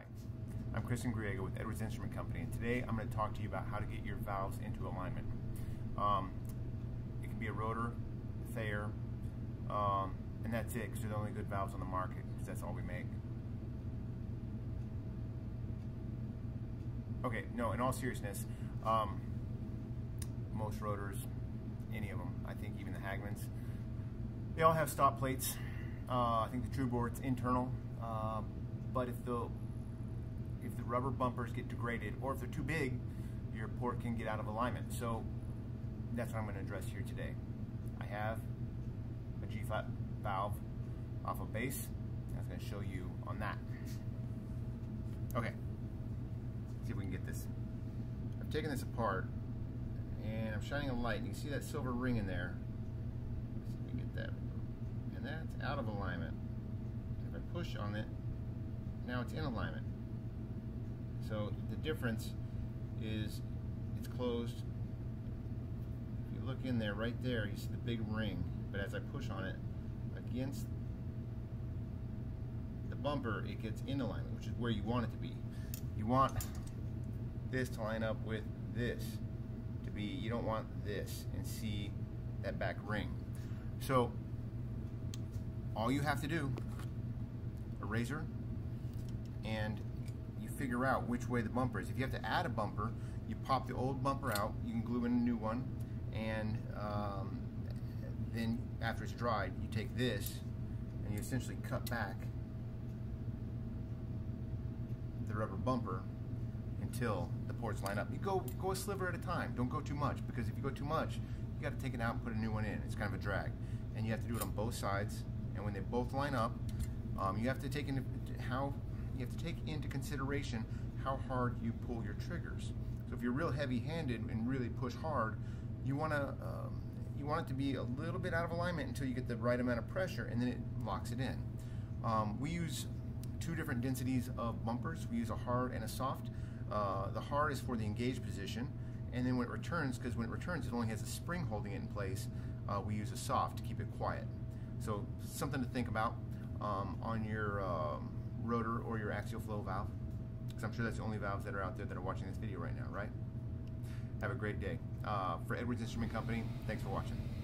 Hi, I'm Kristen Griego with Edwards Instrument Company, and today I'm going to talk to you about how to get your valves into alignment. It can be a rotor, Thayer, and that's it, because they're the only good valves on the market, because that's all we make. Okay, no, in all seriousness, most rotors, any of them, I think even the Hagmans, they all have stop plates. I think the True boards internal, but if the rubber bumpers get degraded or if they're too big, your port can get out of alignment. So that's what I'm going to address here today. I have a G5 valve off of base. I was going to show you on that. Okay, let's see if we can get this. I've taken this apart and I'm shining a light, and you can see that silver ring in there. Let's see if we can get that. And that's out of alignment. If I push on it, now it's in alignment. So the difference is it's closed. If you look in there, right there, you see the big ring. But as I push on it against the bumper, it gets in alignment, which is where you want it to be. You want this to line up with this to be, you don't want this and see that back ring. So all you have to do, a razor, and you figure out which way the bumper is. If you have to add a bumper, you pop the old bumper out, you can glue in a new one, and then after it's dried, you take this and you essentially cut back the rubber bumper until the ports line up. You go a sliver at a time, don't go too much, because if you go too much, you gotta take it out and put a new one in. It's kind of a drag. And you have to do it on both sides, and when they both line up, you have to take into consideration how hard you pull your triggers. So if you're real heavy-handed and really push hard, you want to you want it to be a little bit out of alignment until you get the right amount of pressure, and then it locks it in. We use two different densities of bumpers. We use a hard and a soft. The hard is for the engaged position, and then when it returns, because when it returns it only has a spring holding it in place, we use a soft to keep it quiet. So something to think about on your rotor or your axial flow valve, because I'm sure that's the only valves that are out there that are watching this video right now, right? Have a great day. For Edwards Instrument Company, thanks for watching.